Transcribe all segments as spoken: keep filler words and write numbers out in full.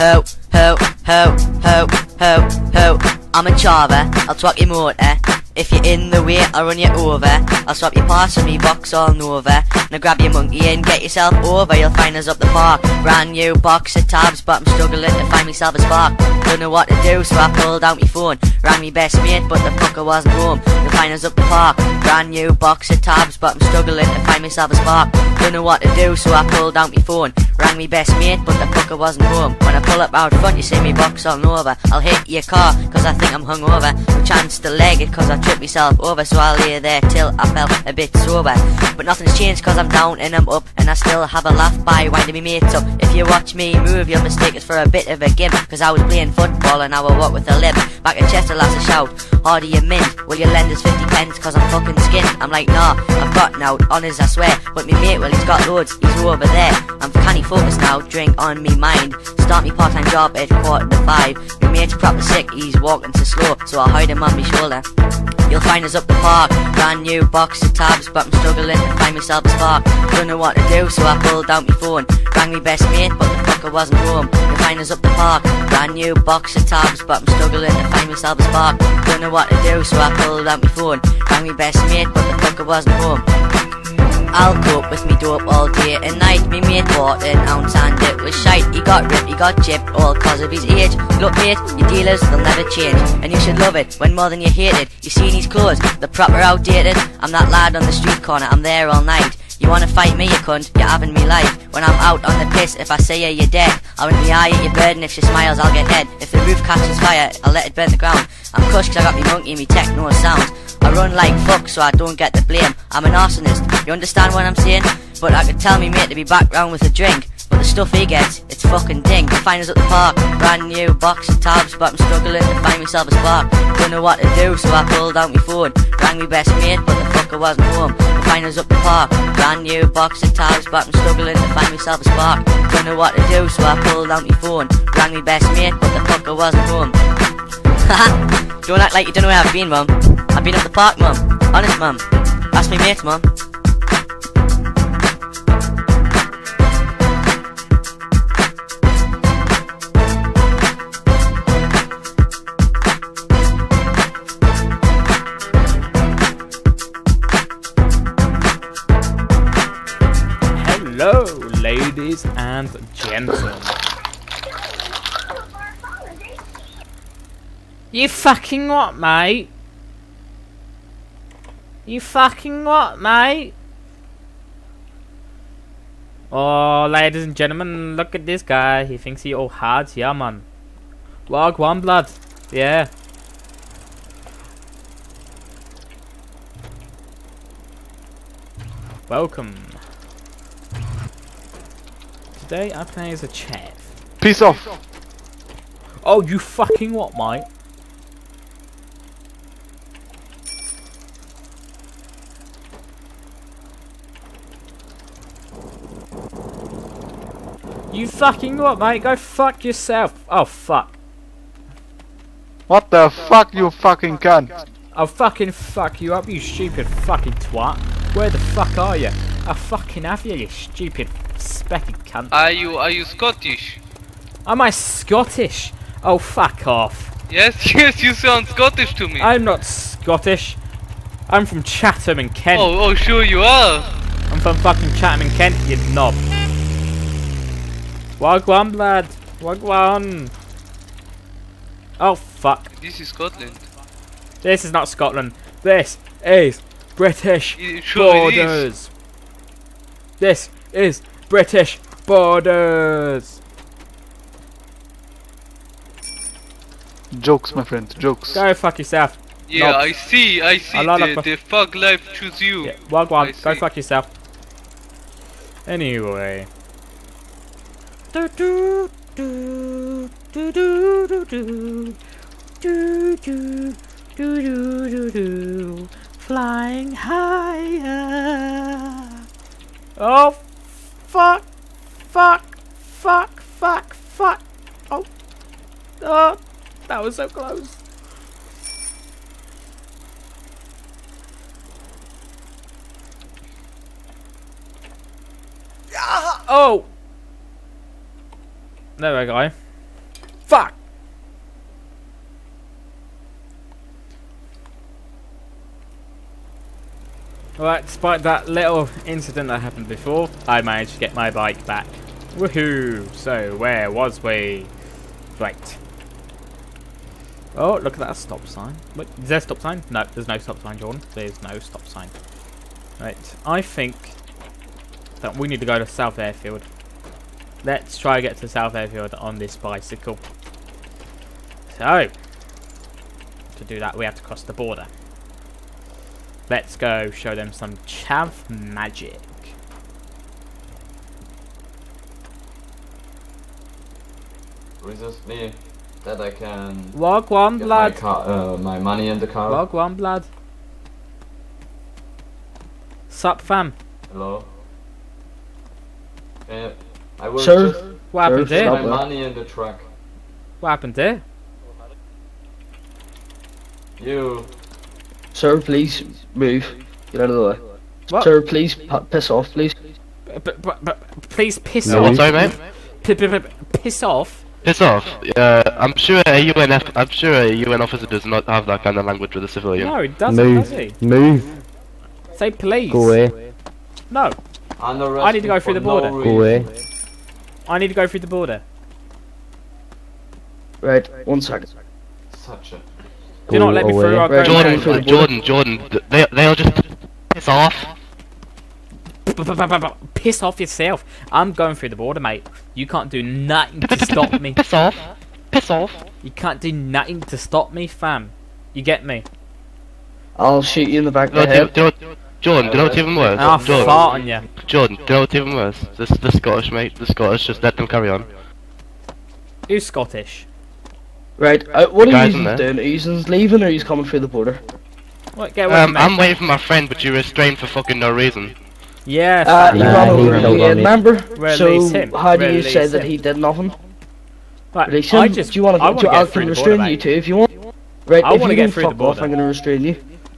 ho, ho, ho, ho, ho, ho. I'm a charver, I'll swap your motor. If you're in the way, I'll run you over. I'll swap your parcel, me box all over. Now grab your monkey and get yourself over. You'll find us up the park. Brand new box of tabs, but I'm struggling to find myself a spark. Don't know what to do, so I pulled out my phone. Rang me best mate, but the fucker wasn't home. You'll find us up the park. Brand new box of tabs, but I'm struggling to find myself a spark. Don't know what to do, so I pulled out my phone. Rang me best mate, but the fucker wasn't home. When I pull up out front, you see me box all over. I'll hit your car, cause I think I'm hungover. No chance to leg it, cause I trip myself over. So I lay there till I felt a bit sober. But nothing's changed, cause I'm down and I'm up. And I still have a laugh by winding me mates up. If you watch me move, you'll mistake us for a bit of a gimp. Cause I was playing football and I will walk with a limp. Back in Chester last a shout, harder you mint. Will you lend us fifty pence, cause I'm fucking skinned. I'm like nah, I've gotten out, honest I swear. But me mate, well he's got loads, he's over there. I'm canny focus now, drink on me mind. Start me part time job at quarter to five. My mate's proper sick, he's walking so slow. So I hide him on me shoulder. You'll find us up the park. Brand new box of tabs, but I'm struggling to find myself a spark. Don't know what to do, so I pulled out my phone. Rang me best mate, but the fucker wasn't home. You'll find us up the park. Brand new box of tabs, but I'm struggling to find myself a spark. Don't know what to do, so I pulled out my phone. Rang me best mate, but the fucker wasn't home. I'll cope with me dope all day and night. Me mate bought an ounce and it was shite. He got ripped, he got chipped, all cause of his age. Look mate, your dealers, they'll never change. And you should love it, when more than you hate it. You seen his clothes, they're proper outdated. I'm that lad on the street corner, I'm there all night. You wanna fight me, you cunt, you're having me life. When I'm out on the piss, if I see her, you're dead. I'll rip my eye at your bird and if she smiles, I'll get dead. If the roof catches fire, I'll let it burn the ground. I'm cushed cause I got me monkey, me techno sound. I run like fuck so I don't get the blame. I'm an arsonist, you understand what I'm saying? But I could tell me mate to be back round with a drink. But the stuff he gets, it's fucking ding. Find us at the park, brand new box of tabs, but I'm struggling to find myself a spark. Don't know what to do, so I pulled out my phone. Rang me best mate, but the fucker wasn't home. Find us up the park, brand new box of tabs, but I'm struggling to find myself a spark. Don't know what to do, so I pulled out my phone. Rang me best mate, but the fucker wasn't home. Haha, don't act like you don't know where I've been, mum. I've been at the park, mum. Honest, mum. Ask me mates, mum. Hello, ladies and gentlemen. You fucking what, mate? You fucking what, mate? Oh, ladies and gentlemen, look at this guy. He thinks he all hard. Yeah, man. Log one blood. Yeah. Welcome. Today I play as a chef. Peace off. Oh, you fucking what, mate? You fucking what, mate? Go fuck yourself. Oh, fuck. What the fuck, you fucking cunt? I'll fucking fuck you up, you stupid fucking twat. Where the fuck are you? I'll fucking have you, you stupid specky cunt. Are you, are you Scottish? Am I Scottish? Oh, fuck off. Yes, yes, you sound Scottish to me. I'm not Scottish. I'm from Chatham and Kent. Oh, oh, sure you are. I'm from fucking Chatham and Kent, you knob. Wagwan, lad. Wagwan. Oh, fuck. This is Scotland. This is not Scotland. This is British it, sure Borders. Is. This is British Borders. Jokes, my friend. Jokes. Go fuck yourself. Yeah, nope. I see. I see. The, the, the fuck life choose you. Yeah, Wagwan. Go fuck yourself. Anyway. Do do do do do do do do do do do flying higher. Oh fuck fuck fuck fuck fuck. Oh oh, that was so close. Oh. There we go. Fuck! Alright, despite that little incident that happened before, I managed to get my bike back. Woohoo! So, where was we? Right. Oh, look at that stop sign. Wait, is there a stop sign? No, there's no stop sign, Jordan. There's no stop sign. Right, I think that we need to go to South Airfield. Let's try to get to South Airfield on this bicycle. So, to do that, we have to cross the border. Let's go show them some chav magic. Resist me that I can log one get blood. My, car, uh, my money in the car. Log one blood. Sup fam. Hello. Uh, I will sure. just what happened sure. there? My money in the truck. What happened there? You. Sir, please move. Get out of the way. What? Sir, please piss off, please. But, but, but please piss no, off. Sorry, mate. P p p piss off. Piss off. Uh, I'm sure a U N F I'm sure a U N officer does not have that kind of language with a civilian. No, he doesn't. Move. Does he? Move. Say please. Go away. No. I need to go through the border. No Go away. I need to go through the border. Right. One second. Such a. Do not let away. me through. I'll right. Jordan, through Jordan, Jordan, they they'll just piss off. Piss off yourself. I'm going through the border, mate. You can't do nothing to stop me. Piss off. Piss off. You can't do nothing to stop me, fam. You get me? I'll shoot you in the back of the head. Do, do, do, Jordan, do you know what's even worse? I'll fart on you. Jordan, do you know what's even worse? This the Scottish, mate. The Scottish. Just let them carry on. Who's Scottish? Right, uh, what are you doing? He's leaving or he's coming through the border? What, get um, I'm waiting for my friend, but you restrained for fucking no reason. Yeah, uh, you nah, he ran over me, remember? Release so, him. how do Release you say him. that he did nothing? Right, Release I him? just. Do you want to? I, do, I can restrain border, you too if you want. Right, I if you get through fuck the border. off, I'm gonna restrain you.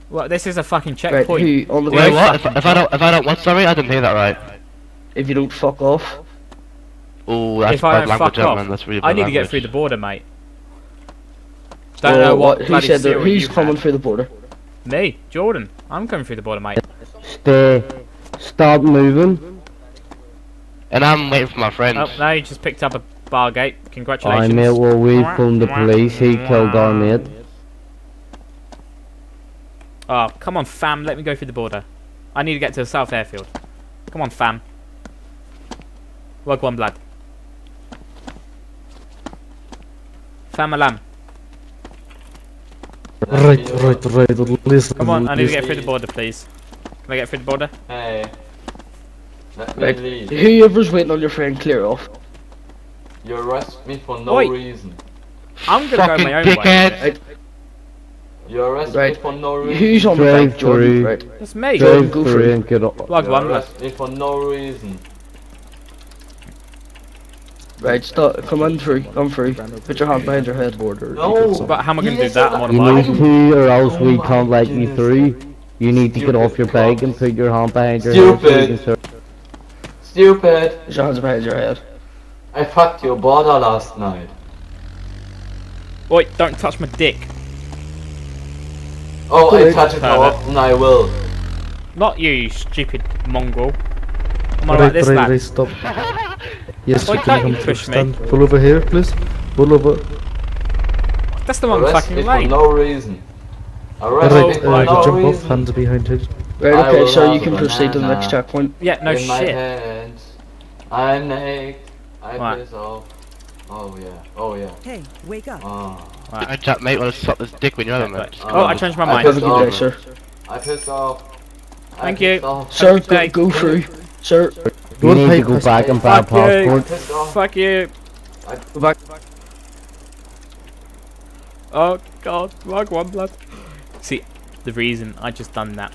Well, this is a fucking checkpoint. Right, who, on the Wait, way? what? If, if I don't, if I don't, what? Sorry, I didn't hear that right. If you don't fuck off. Oh, that's if bad language, man. That's really bad language. I need to get through the border, mate. Don't know what who said that who's coming through the border? Me, Jordan. I'm coming through the border, mate. Stay. Stop moving. And I'm waiting for my friend. Oh, no, you just picked up a bar gate. Congratulations. I mate, well, we phoned the police. He killed our mate. Oh, come on, fam. Let me go through the border. I need to get to the South Airfield. Come on, fam. Work one blood. Fam alam. Right, right, right, listen. Come on, I need to get through the border, please. Can I get through the border? Hey. Let me right. leave. Whoever's waiting on your friend, clear off. You arrest me for no Oi. reason. I'm gonna Fucking go my own dickhead. way. Right. You arrest right. me for no reason. Who's on Drive the back, Jordan? Right. That's me. Drive go through and get up. Like you arrest me for no reason. Right, start. Come on through. Come through. Put your hand behind your head. Border. No. But how am I gonna do that? I'm on a bike. You need to, or else we can't let you through. You need to get off your bike and put your hand behind your head. Stupid. Stupid. Put your hands behind your head. I fucked your border last night. Oi! Don't touch my dick. Oh, I touch it how often I will. Not you, you stupid mongrel. Am I like this lad? Stop. Yes, Why you can come you push to stand. Me? Pull over here, please. Pull over. That's the one fucking me lane. For no reason. Arrest right, me for uh, no jump reason. Off, hands behind head. Right, okay, so you can proceed to the next checkpoint. Yeah, no In shit. My hands. I'm naked. I right. piss off. Oh yeah. Oh yeah. Hey, wake up. Oh. Right. I chat, mate. Want to suck this dick when you're on it. Oh, I changed my mind. Have a good day, sir. I pissed off. Thank you. Sir, go through. Sir. You need to go back and buy a passport. Fuck you. Go back. Oh god, like one blood. See, the reason I just done that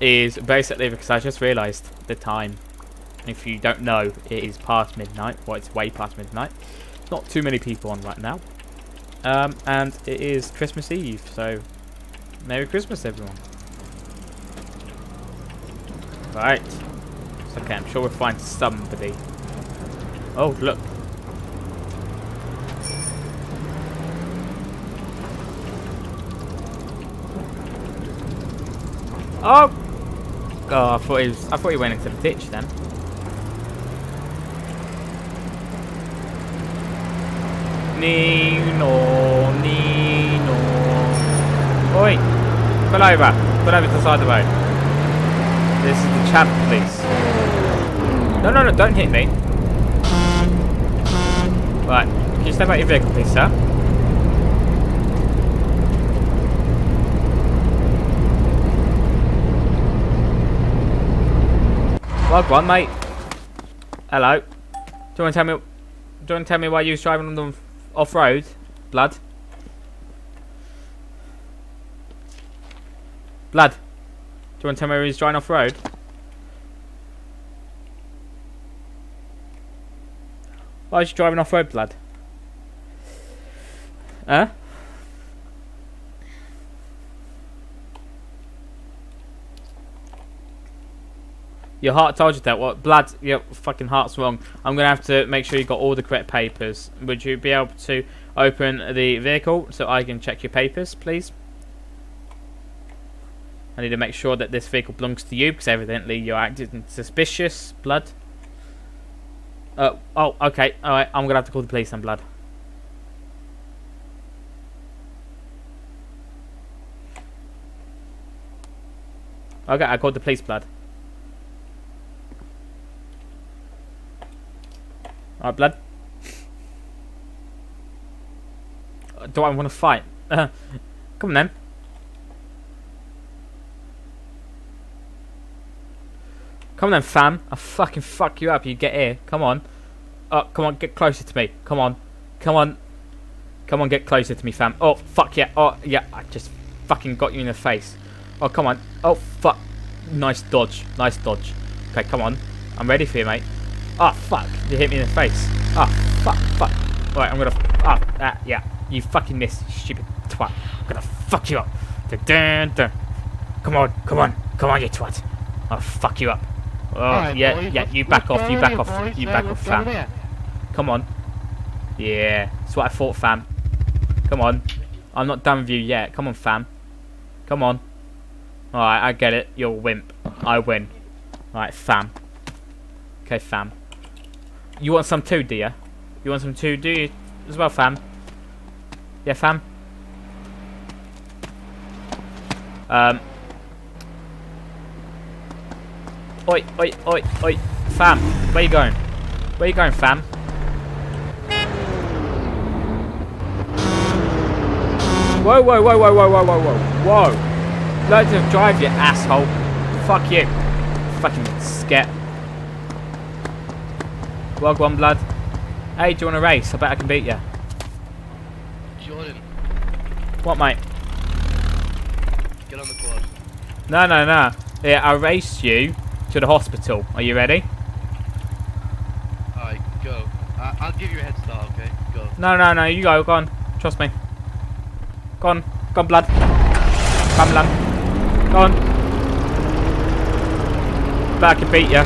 is basically because I just realised the time. If you don't know, it is past midnight. Well, it's way past midnight. Not too many people on right now. Um, and it is Christmas Eve, so Merry Christmas, everyone. Right. Okay, I'm sure we'll find somebody. Oh, look. Oh! Oh, I thought he was, I thought he went into the ditch then. Nino, Nino. Oi! Pull over. Pull over to the side of the road. This is the Chad police. No, no, no, don't hit me. Right, can you step out your vehicle, please, sir? Well go on, mate. Hello. Do you want to tell me? Do you want to tell me why you was driving on the off-road, blood? Blood. Do you want to tell me why he was driving off-road? Why was you driving off-road, blood? Huh? Your heart told you that. What, well, blood? Your fucking heart's wrong. I'm gonna have to make sure you got all the correct papers. Would you be able to open the vehicle so I can check your papers, please? I need to make sure that this vehicle belongs to you because evidently you acted suspicious, blood. Uh, oh, okay. All right, I'm gonna have to call the police then, blood. Okay, I called the police, blood. Alright, blood. Do I want to fight? Come on then. Come on then, fam. I'll fucking fuck you up. You get here. Come on. Oh, come on. Get closer to me. Come on. Come on. Come on. Get closer to me, fam. Oh, fuck yeah. Oh, yeah. I just fucking got you in the face. Oh, come on. Oh, fuck. Nice dodge. Nice dodge. Okay, come on. I'm ready for you, mate. Oh fuck, you hit me in the face. Oh fuck, fuck. Alright, I'm gonna. Oh, ah, yeah. You fucking missed, you stupid twat. I'm gonna fuck you up. Dun, dun. Come on, come on, come on, you twat. I'll fuck you up. Oh, right, yeah, boy, yeah, you back off, you back off, boys, you back off, fam. There. Come on. Yeah, that's what I thought, fam. Come on. I'm not done with you yet. Come on, fam. Come on. Alright, I get it. You're a wimp. I win. Alright, fam. Okay, fam. You want some too, do you? You want some too, do you? As well, fam? Yeah, fam? Um. Oi, oi, oi, oi. Fam, where you going? Where you going, fam? Whoa, whoa, whoa, whoa, whoa, whoa, whoa, whoa. Whoa. Learn to drive, you asshole. Fuck you. Fucking scat. Well go on, blood. Hey, do you want to race? I bet I can beat you. Jordan. What, mate? Get on the quad. No, no, no. Yeah, I raced you to the hospital. Are you ready? Alright, go. I I'll give you a head start, okay? Go. No, no, no. You go. Go on. Trust me. Go on. Go on, blood. Come, blood. Go on. I bet I can beat you.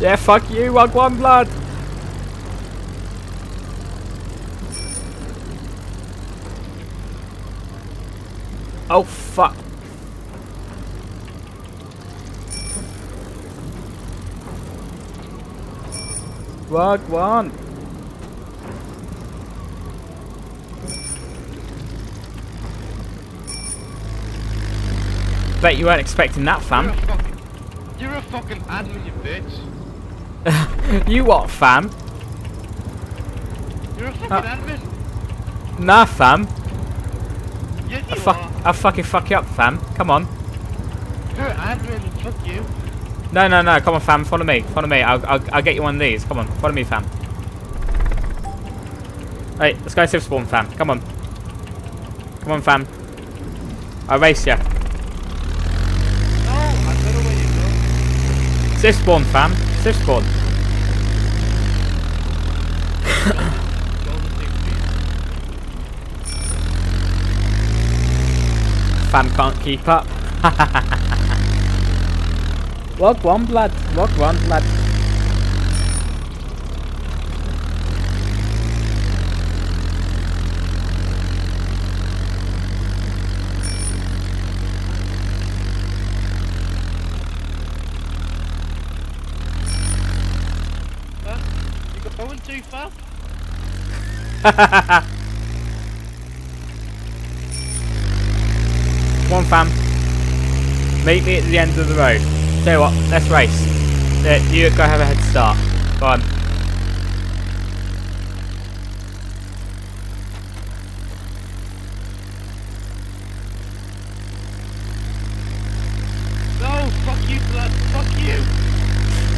Yeah, fuck you, I want blood. Oh, fuck. What, one? Bet you weren't expecting that, fam. You're a fucking, you're a fucking admin, you bitch. You what, fam? You're a fucking uh, admin. Nah, fam. Yes, you I fuck, are. I fucking fuck you up, fam. Come on. You're an admin. Fuck you. No, no, no. Come on, fam. Follow me. Follow me. I'll, I'll, I'll get you one of these. Come on. Follow me, fam. Hey, let's go and sip spawn, fam. Come on. Come on, fam. I'll race ya. No, I don't know where you go. Sip spawn, fam. Sip spawn. Fam can't keep up. Walk one, blood. Walk one, blood. too far? One fam. Meet me at the end of the road. Tell you what, let's race. There, you go have a head start. Go on. No, fuck you, blood. Fuck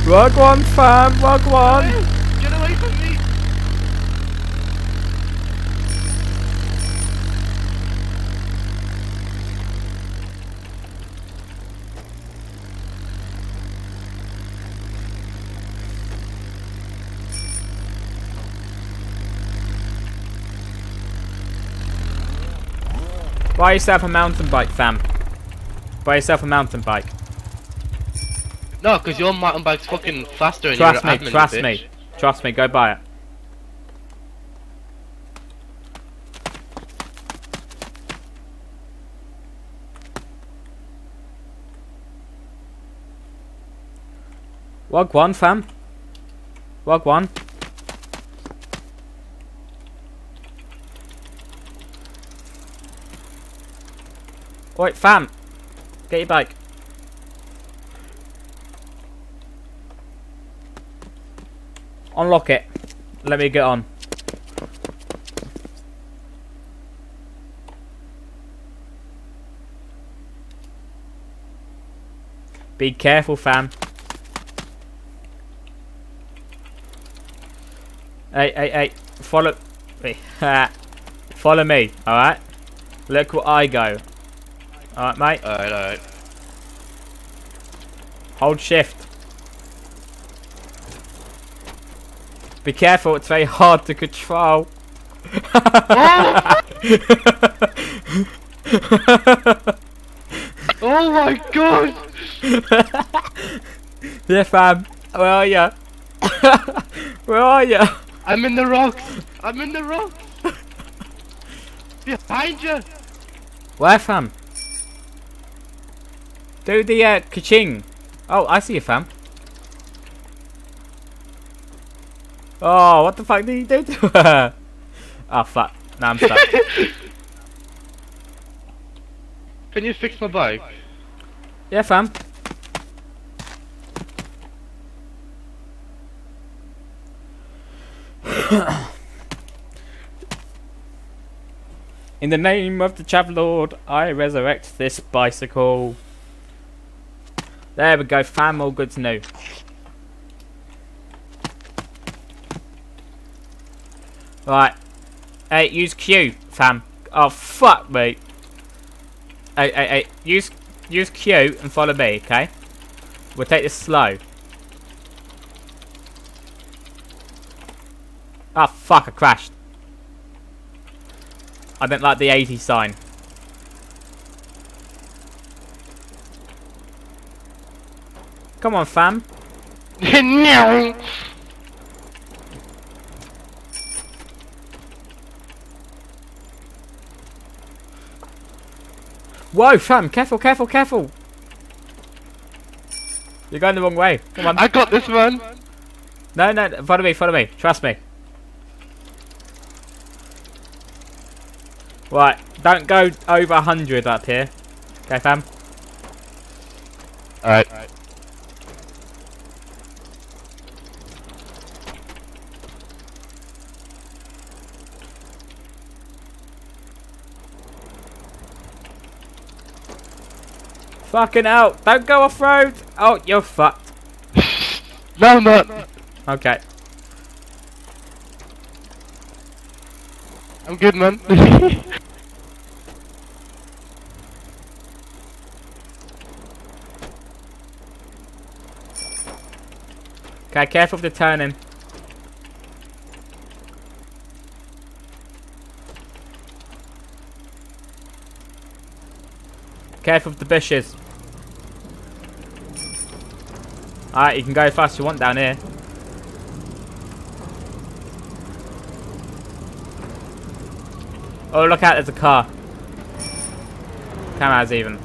you. Rug one, fam. Rug one. No, get away from me. Buy yourself a mountain bike, fam. Buy yourself a mountain bike. No, because your mountain bike's fucking faster and you're an admin, bitch. Trust me, trust me. Trust me, go buy it. Wog one, fam. Wog one. Alright, fam, get your bike. Unlock it. Let me get on. Be careful, fam. Hey, hey, hey, follow me. Follow me, alright? Look where I go. Alright, mate. Alright, alright. Hold shift. Be careful, it's very hard to control. Oh my god! Yeah, fam. Where are ya? Where are ya? I'm in the rocks. I'm in the rocks. Behind you. Where, fam? Do the uh, ka-ching. Oh, I see you, fam. Oh, what the fuck did you do to her? Oh, fuck. Nah, I'm stuck. Can you fix my bike? Yeah, fam. In the name of the Chavlord, I resurrect this bicycle. There we go, fam, all good's new. Right. Hey, use Q, fam. Oh, fuck me. Hey, hey, hey, use, use Q and follow me, okay? We'll take this slow. Ah, fuck, I crashed. I meant like the eighty sign. Come on, fam. No. Whoa, fam! Careful, careful, careful! You're going the wrong way. Come on. I got this one. No, no, follow me, follow me. Trust me. Right, don't go over a hundred up here. Okay, fam. All right. All right. Fucking out! Don't go off road! Oh, you're fucked. No, I'm not. Okay. I'm good, man. Okay, careful of the turning. Careful of the bushes. Alright, you can go as fast as you want down here. Oh, look out, there's a car. Camera's even.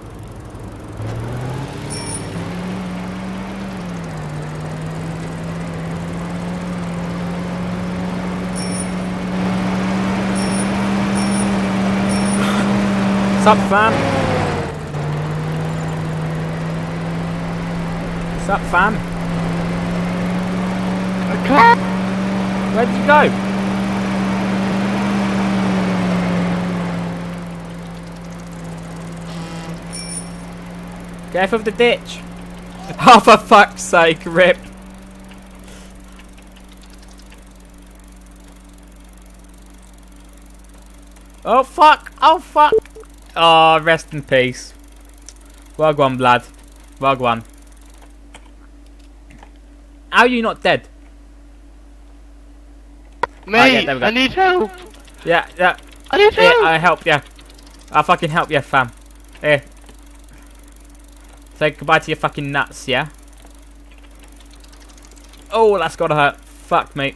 What's up, fam? What's up, fam? Okay. Where'd you go? Death of the ditch. Oh, for fuck's sake, rip. Oh, fuck. Oh, fuck. Oh, rest in peace. Well gone, lad. Well gone. How are you not dead? Mate, right, yeah, there we go. I need help. Yeah, yeah. I need yeah, help. I help you. I fucking help you, fam. Here. Say goodbye to your fucking nuts, yeah? Oh, that's gotta hurt. Fuck, mate.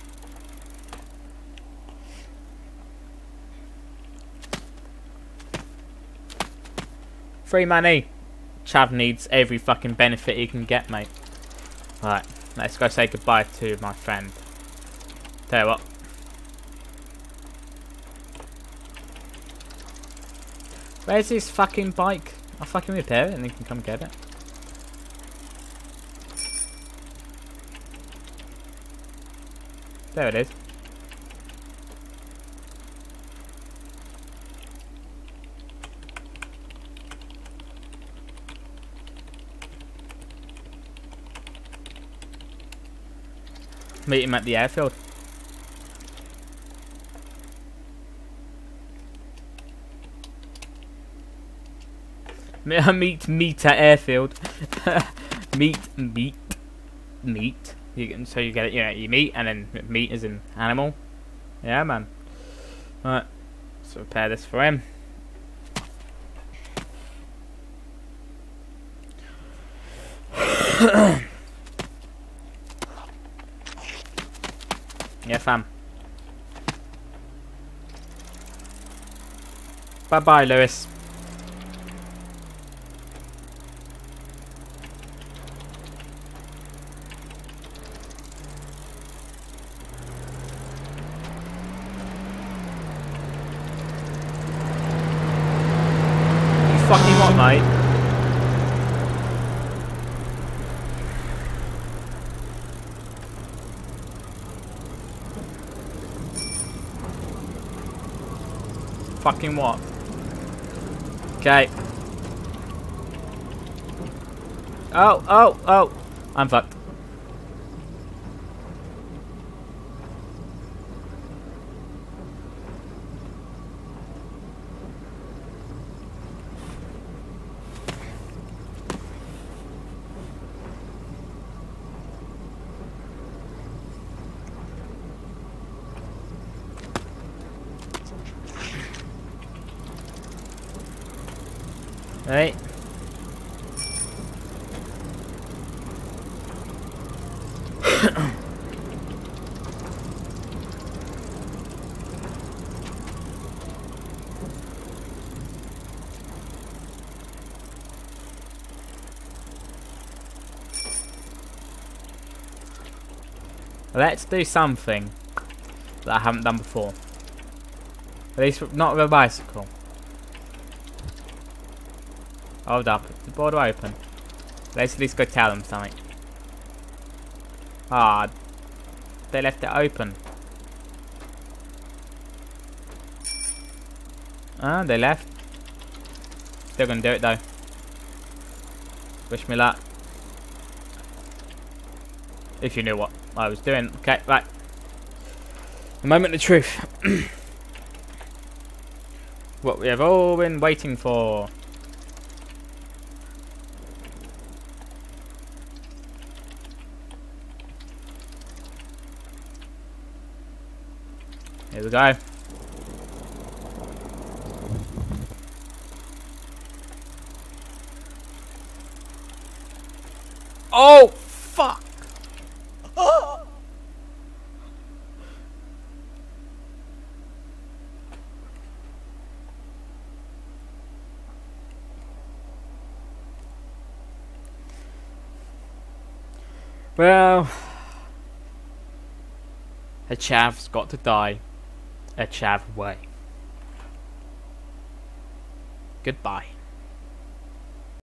Free money. Chav needs every fucking benefit he can get, mate. Alright, let's go say goodbye to my friend. Tell you what. Where's his fucking bike? I'll fucking repair it and then you can come get it. There it is. Meet him at the airfield. Meet meat at airfield. meat, meat, meat. You can, so you get it, you know, you meat, and then meat is an animal. Yeah, man. Alright, let's repair this for him. Yeah, fam. Bye bye, Lewis. Fucking what? Okay. Oh, oh, oh. I'm fucked. Right. Let's do something that I haven't done before. At least not with a bicycle. Hold up, the border open. Let's at least go tell them something. Ah, they left it open. Ah, they left. Still gonna do it though. Wish me luck. If you knew what I was doing. Okay, right. The moment of truth. What we have all been waiting for. Here we go. Oh, fuck. Oh. Well, a chav's got to die. A chav way. Goodbye.